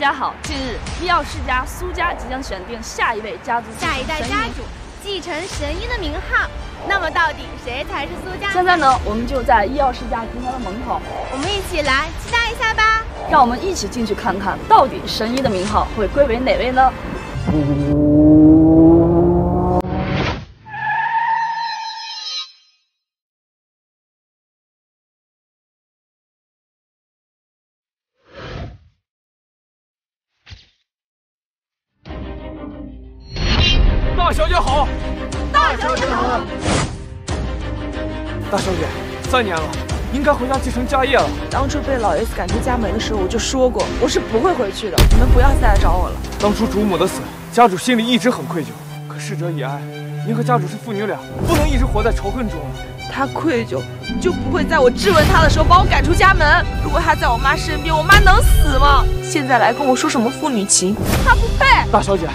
大家好，近日医药世家苏家即将选定下一位家族下一代家主，继承神医的名号。那么到底谁才是苏家？现在呢，我们就在医药世家集团的门口，我们一起来期待一下吧。让我们一起进去看看，到底神医的名号会归为哪位呢？大小姐好，大小姐好，大小姐，3年了，应该回家继承家业了。当初被老爷子赶出家门的时候，我就说过我是不会回去的，你们不要再来找我了。当初主母的死，家主心里一直很愧疚，可逝者已哀，您和家主是父女俩，不能一直活在仇恨中。他愧疚，就不会在我质问他的时候把我赶出家门。如果他在我妈身边，我妈能死吗？现在来跟我说什么父女情，他不配。大小姐。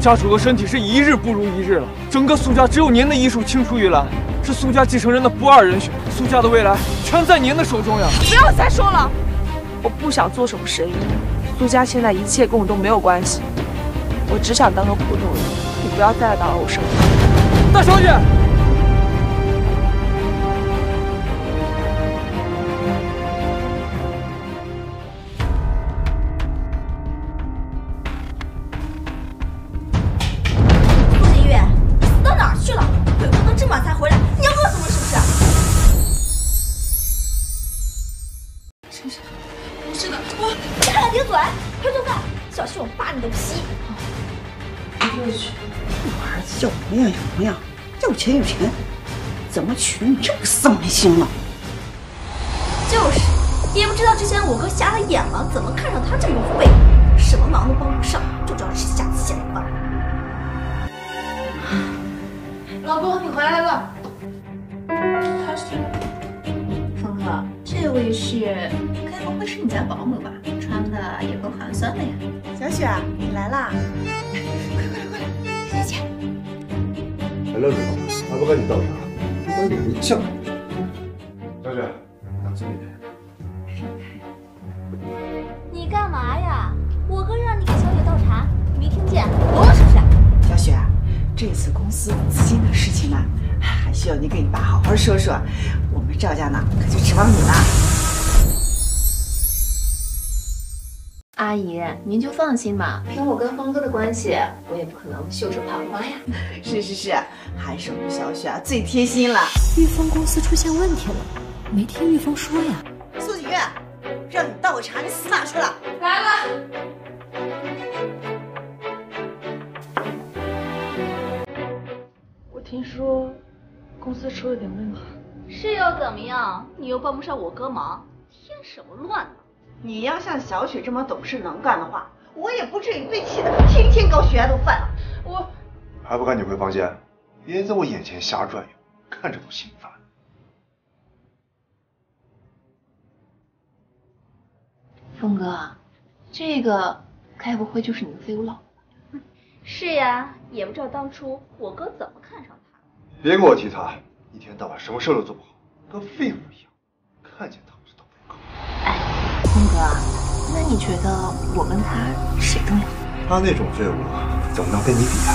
家主的身体是一日不如一日了，整个苏家只有您的医术青出于蓝，是苏家继承人的不二人选，苏家的未来全在您的手中呀！不要再说了，我不想做什么神医，苏家现在一切跟我都没有关系，我只想当个普通人，你不要再来打扰我生活。大小姐，模样有模样，要钱有钱，怎么娶你这个丧门星了？就是，也不知道之前我哥瞎了眼了，怎么看上他这么个废物，什么忙都帮不上，就知道吃下次闲饭。老公，你回来了。他是峰哥，这位是，该不会是你家保姆吧？穿的也够寒酸的呀。小雪，你来啦！快来，谢谢。 还愣着呢，还不赶紧倒茶！一般脸一犟。小雪，拿这里点。你干嘛呀？我哥让你给小雪倒茶，你没听见？聋了是不是？小雪，这次公司资金的事情嘛，还需要你给你爸好好说说。我们赵家呢，可就指望你了。阿姨，您就放心吧，凭我跟峰哥的关系。 我也不可能袖手旁观呀！是，还是我们小雪啊最贴心了。玉峰公司出现问题了，没听玉峰说呀？苏景月，让你倒个茶，你死哪去了？来了。我听说公司出了点问题，是又怎么样？你又帮不上我哥忙，添什么乱呢？你要像小雪这么懂事能干的话。 我也不至于被气得天天高血压都犯了。我还不赶紧回房间，别在我眼前瞎转悠，看着都心烦。峰哥，这个该不会就是你的废物老婆？是呀，也不知道当初我哥怎么看上他。别跟我提他，一天到晚什么事都做不好，跟废物一样，看见他我就倒胃口。哎，峰哥。 那你觉得我跟他谁重要？他那种废物怎么能跟你比啊？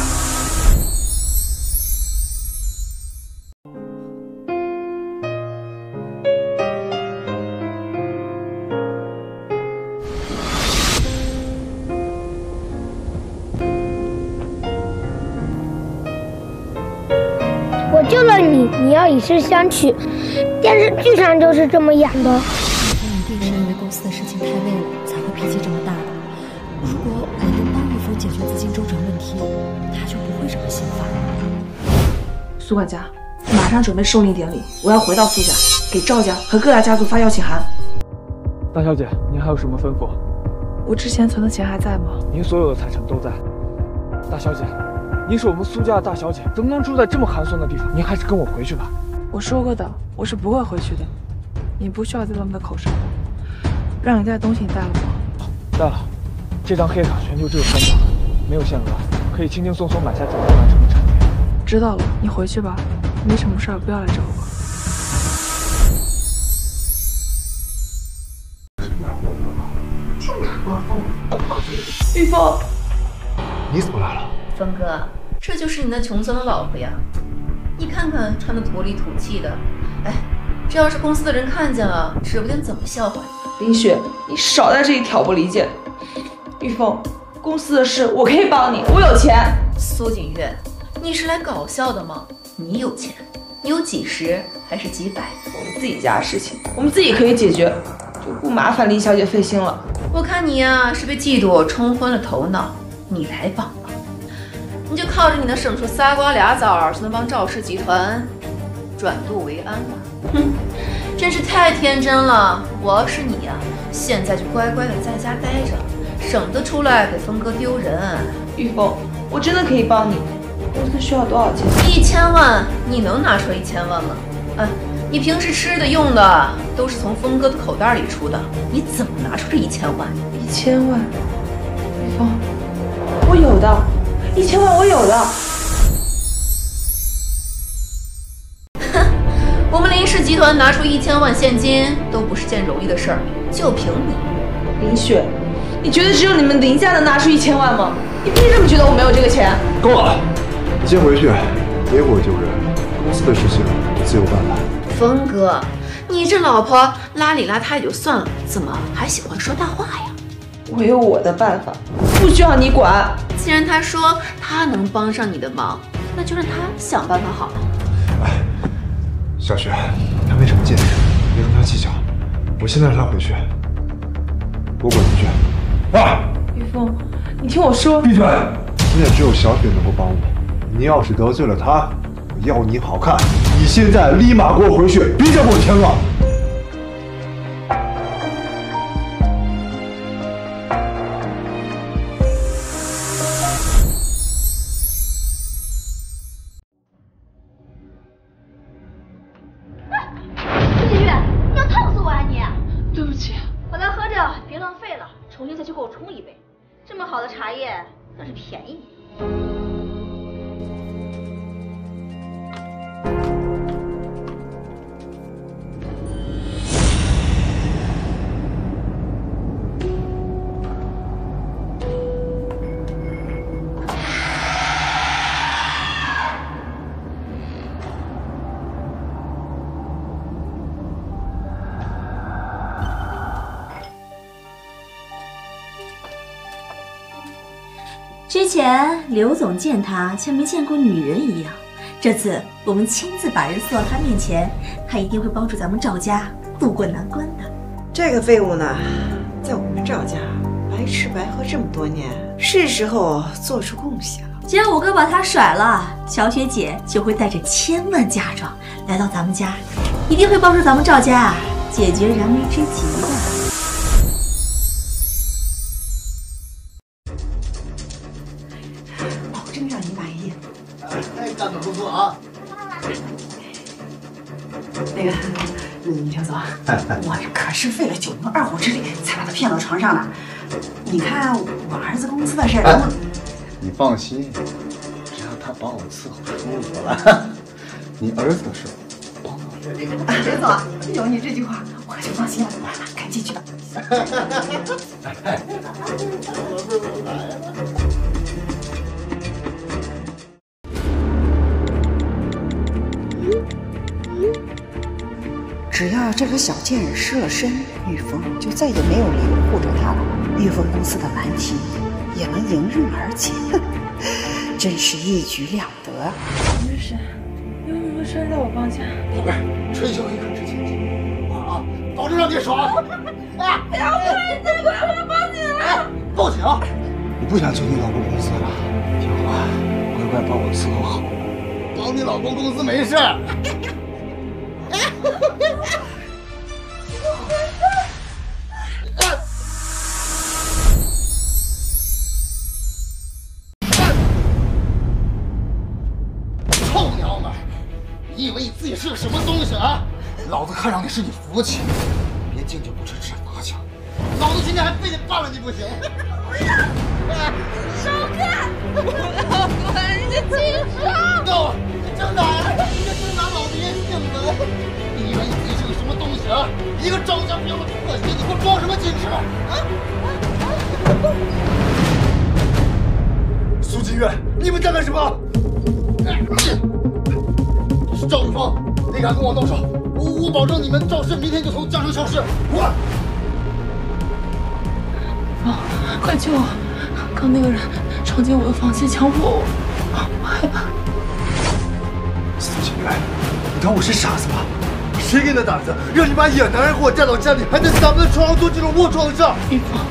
我救了你，你要以示相许。电视剧上就是这么演的。 公司的事情太累了，才会脾气这么大的。如果我能帮玉峰解决资金周转问题，他就不会这么心烦。苏管家，马上准备寿礼典礼，我要回到苏家，给赵家和各大家族发邀请函。大小姐，您还有什么吩咐？我之前存的钱还在吗？您所有的财产都在。大小姐，您是我们苏家的大小姐，怎么能住在这么寒酸的地方？您还是跟我回去吧。我说过的，我是不会回去的。你不需要再浪费口舌了。 让你带的东西你带了吗？带了，这张黑卡全球只有3张，没有限额，可以轻轻松松买下整个蓝城的产业。知道了，你回去吧，没什么事儿，不要来找我。这哪过分了？玉凤，你怎么来了？峰哥，这就是你那穷酸的老婆呀！你看看穿的土里土气的，哎，这要是公司的人看见了，指不定怎么笑话你。林雪，你少在这里挑拨离间。玉凤，公司的事我可以帮你，我有钱。苏景月，你是来搞笑的吗？你有钱，你有几十还是几百？我们自己家的事情，我们自己可以解决，就不麻烦林小姐费心了。 我看你呀，是被嫉妒冲昏了头脑，你才帮忙，你就靠着你那省出仨瓜俩枣就能帮赵氏集团转渡为安了。哼，真是太天真了！我要是你呀，现在就乖乖的在家待着，省得出来给峰哥丢人。玉凤，我真的可以帮你。公司需要多少钱？1000万，你能拿出1000万吗？哎。 你平时吃的用的都是从峰哥的口袋里出的，你怎么拿出这1000万？1000万，玉凤，我有的，1000万我有的。哼，我们林氏集团拿出1000万现金都不是件容易的事儿，就凭你，林雪，你觉得只有你们林家能拿出1000万吗？你凭什么觉得我没有这个钱？够了，你先回去，别给我丢人，公司的事情我自有办法。 峰哥，你这老婆邋里邋遢也就算了，怎么还喜欢说大话呀？我有我的办法，不需要你管。既然他说他能帮上你的忙，那就让他想办法好了。哎，小雪，他没什么见识，别跟他计较。我现在让他回去，我滚出去。啊！玉凤，你听我说。闭嘴！现在只有小雪能够帮我，你要是得罪了她。 要你好看！你现在立马给我回去，别再给我添乱！苏景月，你要烫死我啊你！对不起，我来喝着，别浪费了，重新再去给我冲一杯。这么好的茶叶，那是便宜你。 之前刘总见他像没见过女人一样，这次我们亲自把人送到他面前，他一定会帮助咱们赵家渡过难关的。这个废物呢，在我们赵家白吃白喝这么多年，是时候做出贡献了。只要我哥把他甩了，小雪姐就会带着1000万嫁妆来到咱们家，一定会帮助咱们赵家解决燃眉之急的。 我可是费了9牛2虎之力才把他骗到床上的。你看我儿子公司的事，哎、你放心，只要他把我伺候舒服了，你儿子的事帮到我。刘总，有你这句话，我就放心了。赶紧去吧。哎、我来了。 只要这个小贱人失了身，玉峰就再也没有理由护着他了。玉峰公司的难题也能迎刃而解，真是一举两得。你是谁？你为什么拴在我方向？宝贝，春晓一刻值千金，啊，保证让你爽！啊，杨贵妃，快快报警！报警！你不想救你老公公司了？听话，乖乖把我伺候好，保你老公公司没事。臭娘们，你以为你自己是个什么东西啊？老子看上你是你福气，别敬酒不吃吃罚酒，老子今天还非得办了你不行！不要，手哥，我老婆，人家亲生。No， 真的，人家真拿老子爷性子。 你以为你自己是个什么东西啊？一个赵家彪子破鞋，你给我装什么矜持啊？啊！苏金月，你们在干什么？赵玉芳，你敢跟我动手，我保证你们赵氏明天就从江城消失。滚！快救我！刚那个人闯进我的房间，强迫我，我害怕。苏金月，你当我是傻子吗？ 谁给你的胆子，让你把野男人给我带到家里，还在咱们的床上做这种龌龊的事？玉芳，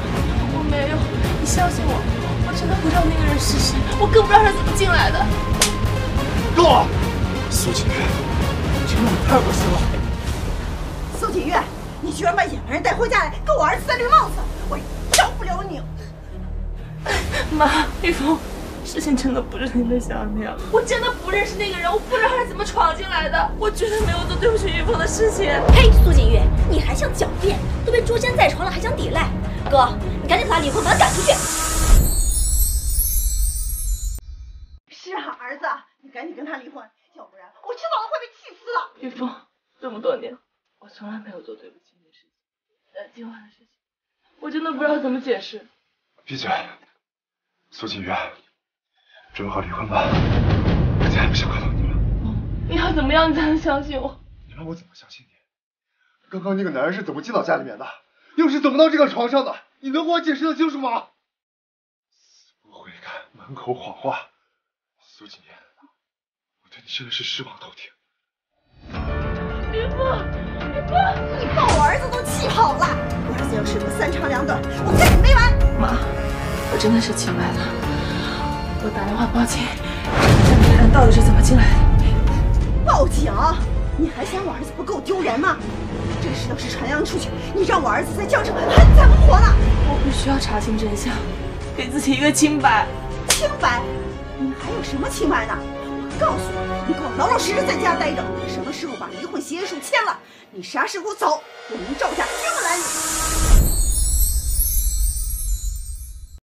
我没有，你相信我，我真的不知道那个人是谁，我更不知道他怎么进来的。够了，苏锦月，你让我太恶心了。苏锦月，你居然把野男人带回家来，给我儿子戴绿帽子，我饶不了你！妈，玉芳，事情真的不是您想的那样，我真的不认识那个人，我不知道他是怎么闯进来的，我绝对没有做对不起玉凤的事情。嘿，苏锦玉，你还想狡辩？都被捉奸在床了，还想抵赖？哥，你赶紧把李凤把他赶出去！是啊，儿子，你赶紧跟他离婚，要不然我迟早都会被气死了。玉凤，这么多年，我从来没有做对不起你的事情，但今晚的事情，我真的不知道怎么解释。闭嘴，苏锦玉。 准备好离婚吧，我再也不想看到你了。你要怎么样你才能相信我？你让我怎么相信你？刚刚那个男人是怎么进到家里面的？又是怎么到这个床上的？你能给我解释的清楚吗？死不悔改，满口谎话，苏锦言，我对你真的是失望透顶。玉凤，你把我儿子都气跑了。我儿子要是不三长两短，我看你没完。妈，我真的是气坏了。 我打电话报警，这个人到底是怎么进来的？报警？你还嫌我儿子不够丢人吗？这个事要是传扬出去，你让我儿子在江城还怎么活呢？我必须要查清真相，给自己一个清白。清白？你还有什么清白呢？我告诉你，你给我老老实实在家待着，什么时候把离婚协议书签了，你啥时候走，我明赵家绝